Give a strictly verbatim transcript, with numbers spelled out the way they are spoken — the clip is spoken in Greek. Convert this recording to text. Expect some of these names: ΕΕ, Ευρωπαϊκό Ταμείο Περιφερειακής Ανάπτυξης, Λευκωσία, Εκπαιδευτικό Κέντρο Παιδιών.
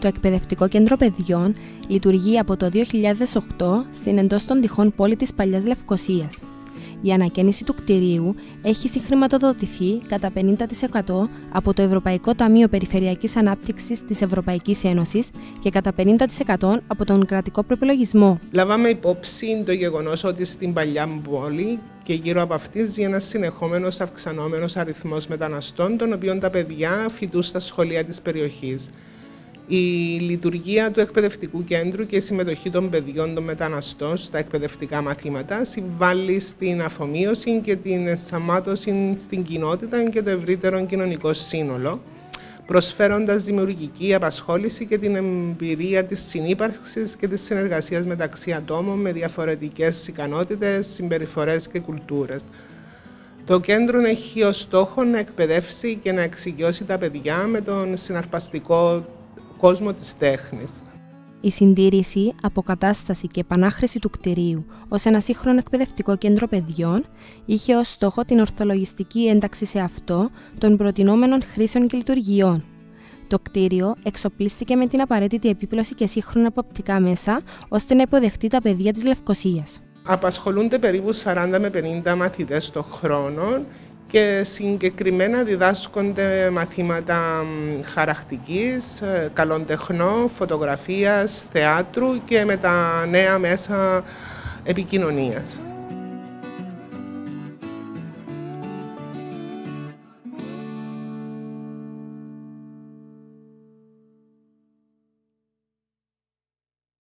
Το Εκπαιδευτικό Κέντρο Παιδιών λειτουργεί από το δύο χιλιάδες οκτώ στην εντός των τυχών πόλη της Παλιάς Λευκωσίας. Η ανακαίνιση του κτηρίου έχει συγχρηματοδοτηθεί κατά πενήντα τοις εκατό από το Ευρωπαϊκό Ταμείο Περιφερειακής Ανάπτυξης της Ευρωπαϊκής Ένωσης και κατά πενήντα τοις εκατό από τον κρατικό προϋπολογισμό. Λάβαμε υπόψη το γεγονός ότι στην παλιά πόλη και γύρω από αυτής ζει ένας συνεχόμενος αυξανόμενος αριθμός μεταναστών, των οποίων τα παιδιά φοιτούν στα σχολεία της περιοχής. Η λειτουργία του εκπαιδευτικού κέντρου και η συμμετοχή των παιδιών των μεταναστών στα εκπαιδευτικά μαθήματα συμβάλλει στην αφομοίωση και την ενσωμάτωση στην κοινότητα και το ευρύτερο κοινωνικό σύνολο, προσφέροντας δημιουργική απασχόληση και την εμπειρία της συνύπαρξης και της συνεργασίας μεταξύ ατόμων με διαφορετικές ικανότητες, συμπεριφορές και κουλτούρες. Το κέντρο έχει ως στόχο να εκπαιδεύσει και να εξοικειώσει τα παιδιά με τον συναρπαστικό κόσμο της τέχνης. Η συντήρηση, αποκατάσταση και επανάχρηση του κτηρίου ως ένα σύγχρονο εκπαιδευτικό κέντρο παιδιών είχε ως στόχο την ορθολογιστική ένταξη σε αυτό των προτινόμενων χρήσεων και λειτουργιών. Το κτίριο εξοπλίστηκε με την απαραίτητη επίπλωση και σύγχρονα αποπτικά μέσα ώστε να υποδεχτεί τα παιδιά της Λευκωσίας. Απασχολούνται περίπου σαράντα με πενήντα μαθητές το χρόνο και συγκεκριμένα διδάσκονται μαθήματα χαρακτικής, καλών τεχνών, φωτογραφίας, θεάτρου και με τα νέα μέσα επικοινωνίας.